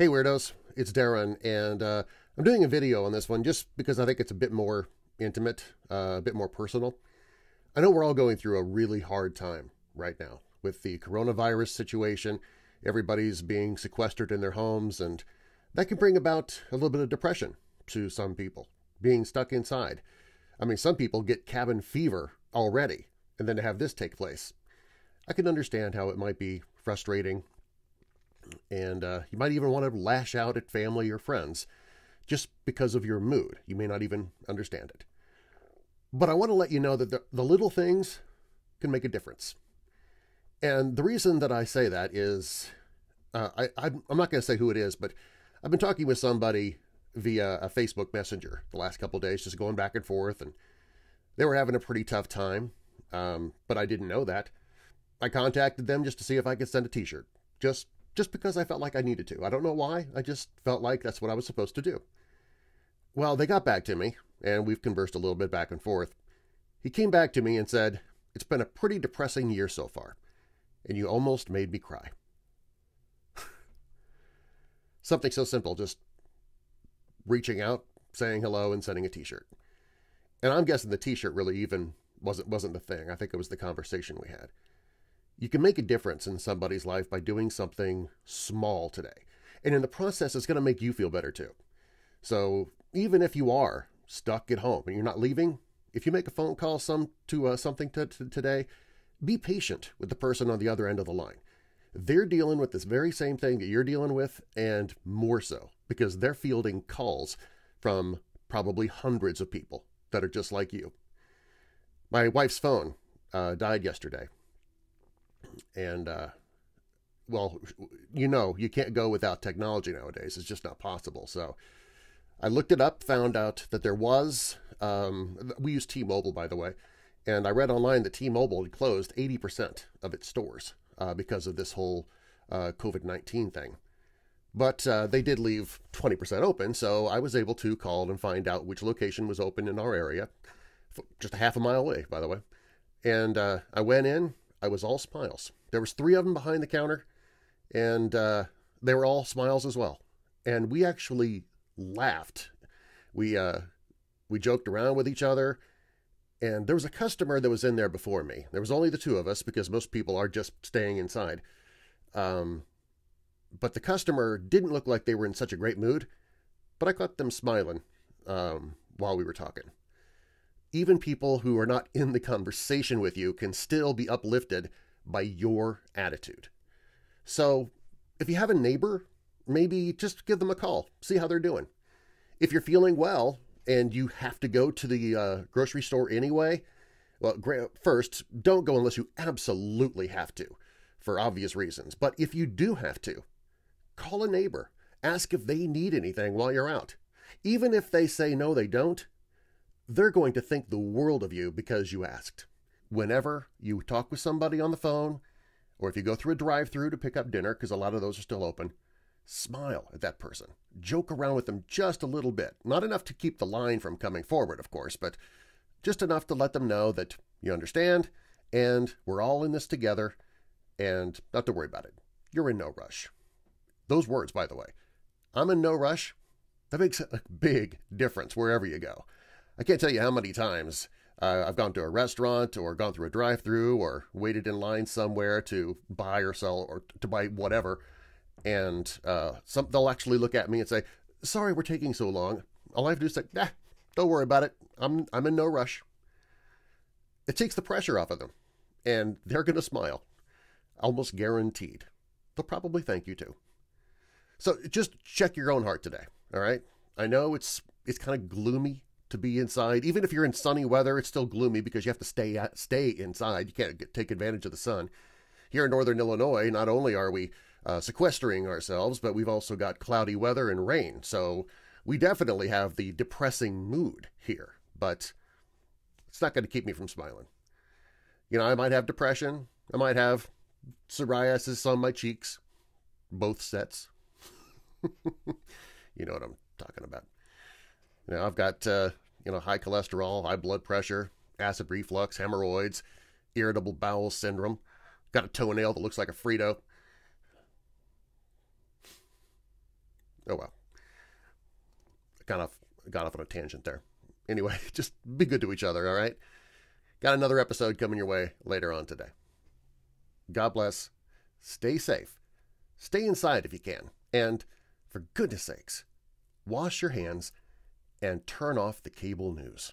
Hey weirdos, it's Darren, and I'm doing a video on this one just because I think it's a bit more intimate, a bit more personal. I know we're all going through a really hard time right now with the coronavirus situation. Everybody's being sequestered in their homes, and that can bring about a little bit of depression to some people, being stuck inside. I mean, some people get cabin fever already, and then to have this take place. I can understand how it might be frustrating, and you might even want to lash out at family or friends just because of your mood. You may not even understand it. But I want to let you know that the little things can make a difference. And the reason that I say that is, I'm not going to say who it is, but I've been talking with somebody via a Facebook Messenger the last couple of days, just going back and forth, and they were having a pretty tough time, but I didn't know that. I contacted them just to see if I could send a t-shirt, just because I felt like I needed to. I don't know why, I just felt like that's what I was supposed to do. Well, they got back to me, and we've conversed a little bit back and forth. He came back to me and said, "It's been a pretty depressing year so far, and you almost made me cry." Something so simple, just reaching out, saying hello, and sending a t-shirt. And I'm guessing the t-shirt really even wasn't the thing. I think it was the conversation we had. You can make a difference in somebody's life by doing something small today. And in the process, it's going to make you feel better too. So even if you are stuck at home and you're not leaving, if you make a phone call today, be patient with the person on the other end of the line. They're dealing with this very same thing that you're dealing with, and more so, because they're fielding calls from probably hundreds of people that are just like you. My wife's phone died yesterday. And, well, you know, you can't go without technology nowadays. It's just not possible. So I looked it up, found out that there was, we use T-Mobile, by the way, and I read online that T-Mobile had closed 80% of its stores because of this whole COVID-19 thing. But they did leave 20% open, so I was able to call and find out which location was open in our area, just a half a mile away, by the way. And I went in. I was all smiles. There was three of them behind the counter, and they were all smiles as well. And we actually laughed. We joked around with each other, and there was a customer that was in there before me. There was only the two of us because most people are just staying inside. But the customer didn't look like they were in such a great mood, but I caught them smiling while we were talking. Even people who are not in the conversation with you can still be uplifted by your attitude. So if you have a neighbor, maybe just give them a call, see how they're doing. If you're feeling well and you have to go to the grocery store anyway, well, first, don't go unless you absolutely have to, for obvious reasons. But if you do have to, call a neighbor, ask if they need anything while you're out. Even if they say no, they don't, they're going to think the world of you because you asked. Whenever you talk with somebody on the phone, or if you go through a drive-through to pick up dinner, because a lot of those are still open, smile at that person. Joke around with them just a little bit. Not enough to keep the line from coming forward, of course, but just enough to let them know that you understand, and we're all in this together, and not to worry about it. You're in no rush. Those words, by the way, I'm in no rush, that makes a big difference wherever you go. I can't tell you how many times I've gone to a restaurant or gone through a drive-thru or waited in line somewhere to buy or sell or to buy whatever, and they'll actually look at me and say, "Sorry, we're taking so long." All I have to do is say, "Nah, don't worry about it. I'm in no rush." It takes the pressure off of them, and they're going to smile, almost guaranteed. They'll probably thank you too. So just check your own heart today. All right, I know it's kind of gloomy to be inside. Even if you're in sunny weather, it's still gloomy because you have to stay inside. You can't take advantage of the sun. Here in Northern Illinois, not only are we sequestering ourselves, but we've also got cloudy weather and rain. So we definitely have the depressing mood here, but it's not going to keep me from smiling. You know, I might have depression. I might have psoriasis on my cheeks, both sets. You know what I'm talking about. You know, I've got high cholesterol, high blood pressure, acid reflux, hemorrhoids, irritable bowel syndrome. Got a toenail that looks like a Frito. Oh well. I kind of got off on a tangent there. Anyway, just be good to each other, all right? Got another episode coming your way later on today. God bless. Stay safe. Stay inside if you can. And for goodness sakes, wash your hands and turn off the cable news.